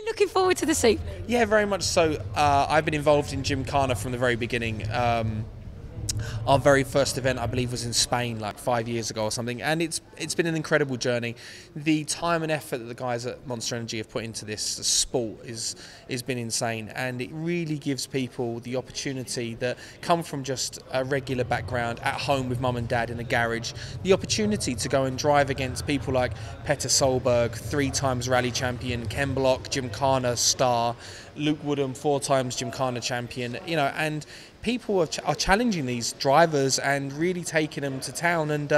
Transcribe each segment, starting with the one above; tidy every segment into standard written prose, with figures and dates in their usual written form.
you looking forward to this evening? Yeah, very much so. I've been involved in Gymkhana from the very beginning. Our very first event, I believe, was in Spain like 5 years ago or something, and it's been an incredible journey. The time and effort that the guys at Monster Energy have put into this sport has been insane, and it really gives people the opportunity that come from just a regular background at home with mum and dad in the garage, the opportunity to go and drive against people like Petter Solberg, 3-time rally champion, Ken Block, Gymkhana star, Luke Woodham, 4-time Gymkhana champion, you know, and people are challenging these drivers and really taking them to town, and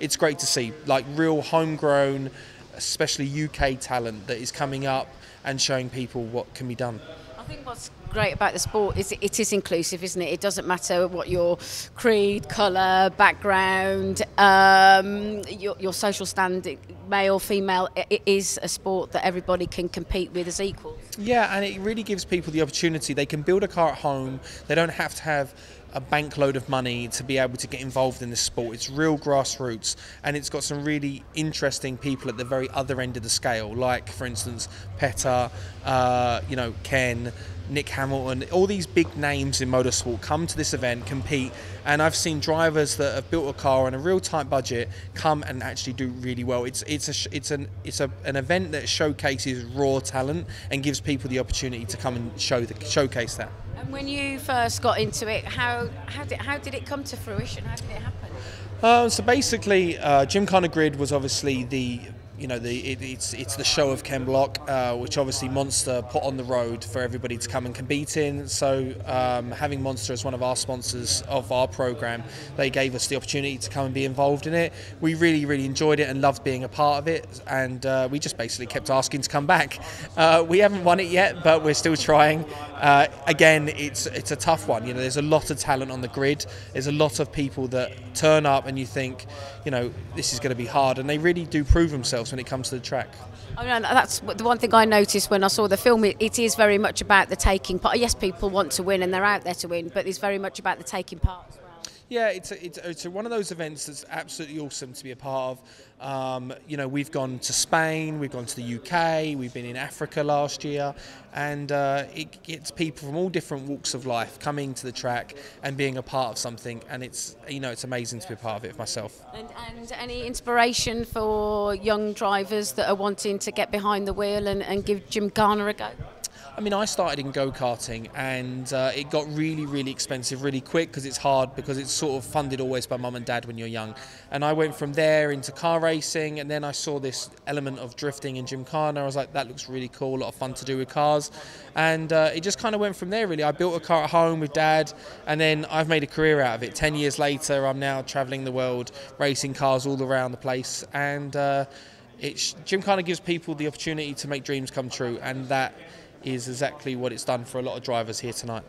it's great to see like real homegrown, especially UK talent that is coming up and showing people what can be done. I think what's great about the sport is it is inclusive, isn't it? It doesn't matter what your creed, colour, background, your social standing, male, female. It is a sport that everybody can compete with as equals. Yeah, and it really gives people the opportunity. They can build a car at home. They don't have to have a bank load of money to be able to get involved in this sport. It's real grassroots, and it's got some really interesting people at the very other end of the scale, like, for instance, Petter, you know, Ken, Nick Hamilton. All these big names in motorsport come to this event, compete, and I've seen drivers that have built a car on a real tight budget come and actually do really well. It's an event that showcases raw talent and gives people the opportunity to come and showcase that. And when you first got into it, how did it come to fruition? How did it happen? So basically, Gymkhana Grid was obviously the it's the show of Ken Block, which obviously Monster put on the road for everybody to come and compete in. So having Monster as one of our sponsors of our program, they gave us the opportunity to come and be involved in it. We really, really enjoyed it and loved being a part of it. And we just basically kept asking to come back. We haven't won it yet, but we're still trying. Again, it's a tough one. You know, there's a lot of talent on the grid. There's a lot of people that turn up and you think, you know, this is going to be hard. And they really do prove themselves when it comes to the track. I mean, that's the one thing I noticed when I saw the film. It is very much about the taking part. Yes, people want to win and they're out there to win, but it's very much about the taking part as well. Yeah, it's one of those events that's absolutely awesome to be a part of. You know, we've gone to Spain, we've gone to the UK, we've been in Africa last year, and it gets people from all different walks of life coming to the track and being a part of something, and it's amazing to be a part of it myself. And any inspiration for young drivers that are wanting to get behind the wheel and give Gymkhana a go? I mean, I started in go-karting, and it got really, really expensive really quick because it's hard, because it's sort of funded always by mum and dad when you're young. And I went from there into car racing, and then I saw this element of drifting in Gymkhana. I was like, that looks really cool, a lot of fun to do with cars. And it just kind of went from there, really. I built a car at home with dad, and then I've made a career out of it. 10 years later, I'm now travelling the world, racing cars all around the place. And Gymkhana gives people the opportunity to make dreams come true, and that is exactly what it's done for a lot of drivers here tonight.